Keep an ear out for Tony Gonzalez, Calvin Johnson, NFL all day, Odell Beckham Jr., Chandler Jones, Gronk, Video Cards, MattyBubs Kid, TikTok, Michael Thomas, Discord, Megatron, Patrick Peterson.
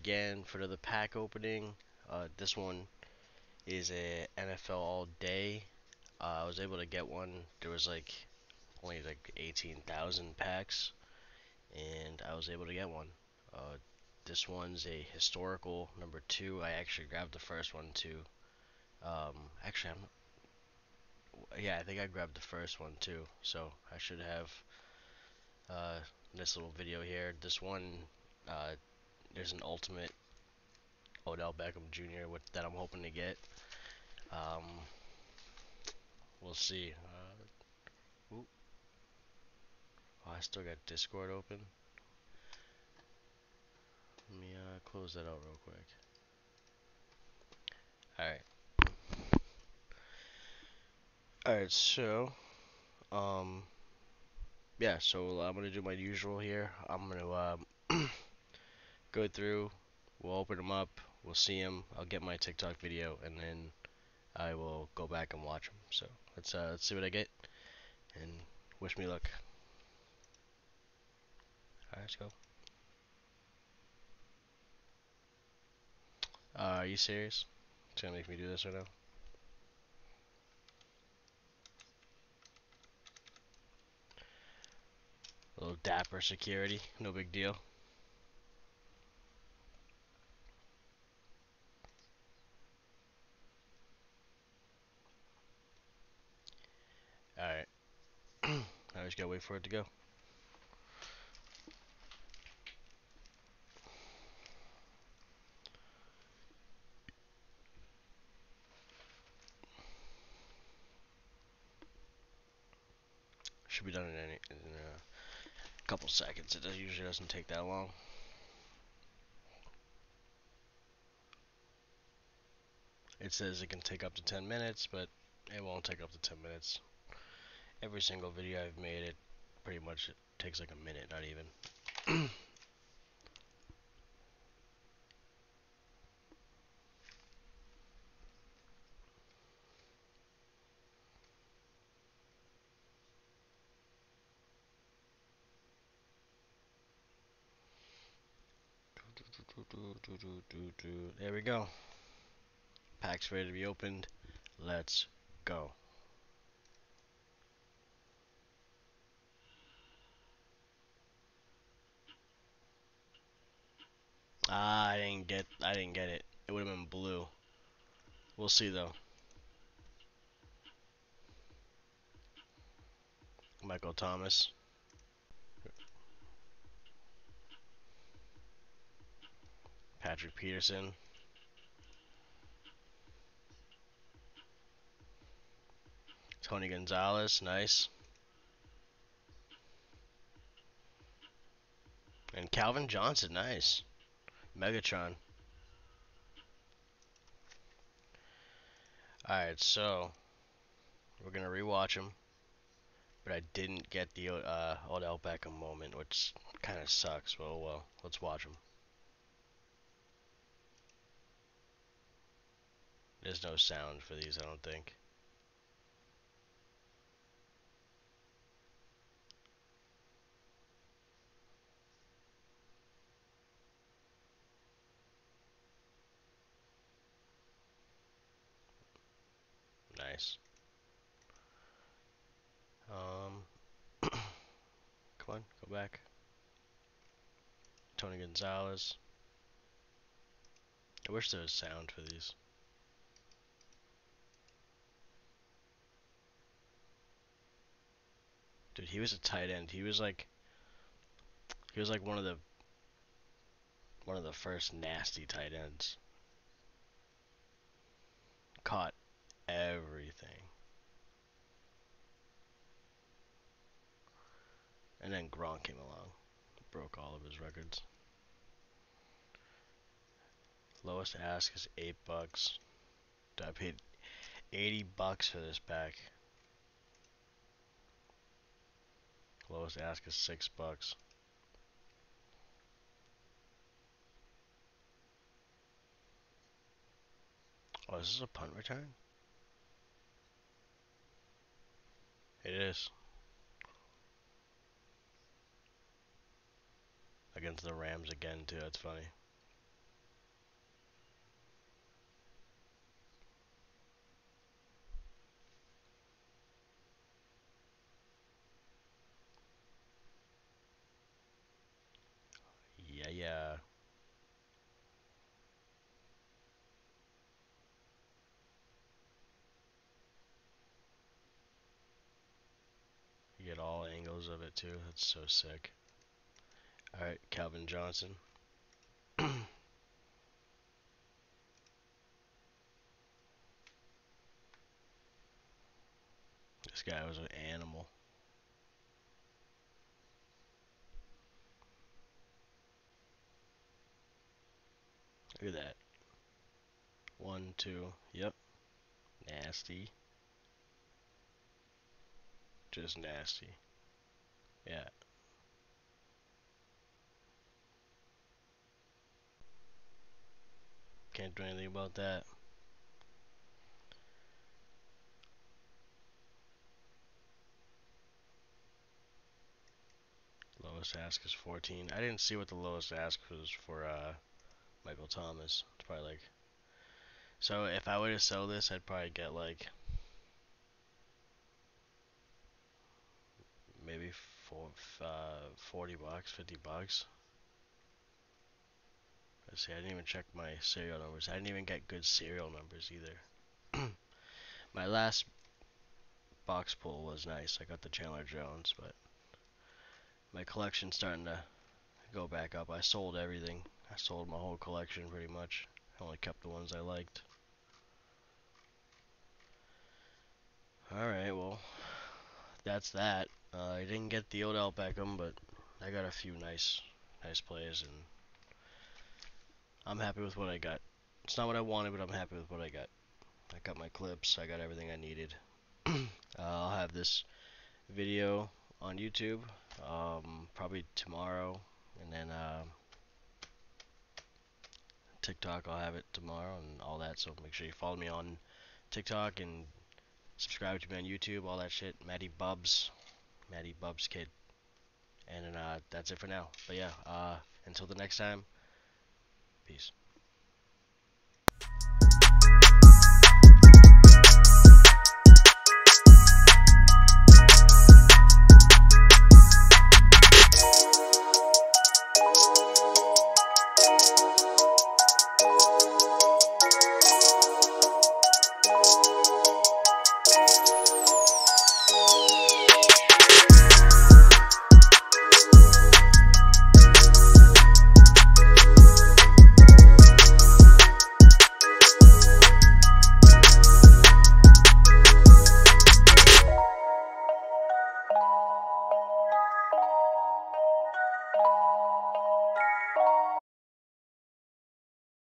again for the pack opening. This one is a NFL all day. I was able to get one. There was like only like 18,000 packs, and I was able to get one. This one's a historical number 2. I actually grabbed the first one too. Yeah, I think I grabbed the first one too. So I should have this little video here. This one, there's an ultimate Odell Beckham Jr. that I'm hoping to get. We'll see. Oh, I still got Discord open. Let me close that out real quick. Alright, so yeah, so I'm gonna do my usual here. I'm gonna go through, we'll open them up, we'll see them, I'll get my TikTok video, and then I will go back and watch them. So let's see what I get, and wish me luck. Alright, let's go. Are you serious? It's gonna make me do this right now. A little dapper security, no big deal. Alright. I just gotta wait for it to go. Should be done in a couple seconds. It usually doesn't take that long. It says it can take up to 10 minutes, but it won't take up to 10 minutes. Every single video I've made, it pretty much it takes like a minute, not even. There we go. Packs ready to be opened. Let's go. Ah, I didn't get it. It would have been blue. We'll see though. Michael Thomas. Patrick Peterson, Tony Gonzalez, nice, and Calvin Johnson, nice, Megatron. Alright, so we're gonna rewatch him, but I didn't get the Odell Beckham moment, which kinda sucks, but oh well, let's watch him. There's no sound for these, I don't think. Nice. Come on, go back. Tony Gonzalez. I wish there was sound for these. Dude, he was a tight end. He was like one of the first nasty tight ends. Caught everything. And then Gronk came along, broke all of his records. Lowest ask is $8. Dude, I paid $80 for this pack. Lowest ask is $6. Oh, is this a punt return? It is. Against the Rams again too, that's funny. videos of it too. That's so sick. Alright, Calvin Johnson. This guy was an animal. Look at that. 1, 2, yep. Nasty. Just nasty. Yeah. Can't do anything about that. Lowest ask is 14. I didn't see what the lowest ask was for Michael Thomas. It's probably like, so if I were to sell this, I'd probably get like maybe $40, $50. Let's see, I didn't even check my serial numbers. I didn't even get good serial numbers either. My last box pull was nice. I got the Chandler Jones, but my collection's starting to go back up. I sold everything. I sold my whole collection pretty much. I only kept the ones I liked. Alright, well, that's that. I didn't get the Odell Beckham, but I got a few nice plays, and I'm happy with what I got. It's not what I wanted, but I'm happy with what I got. I got my clips. I got everything I needed. I'll have this video on YouTube probably tomorrow, and then TikTok, I'll have it tomorrow and all that, so make sure you follow me on TikTok and subscribe to me on YouTube, all that shit. MattyBubs Kid. And that's it for now. But yeah, until the next time, peace.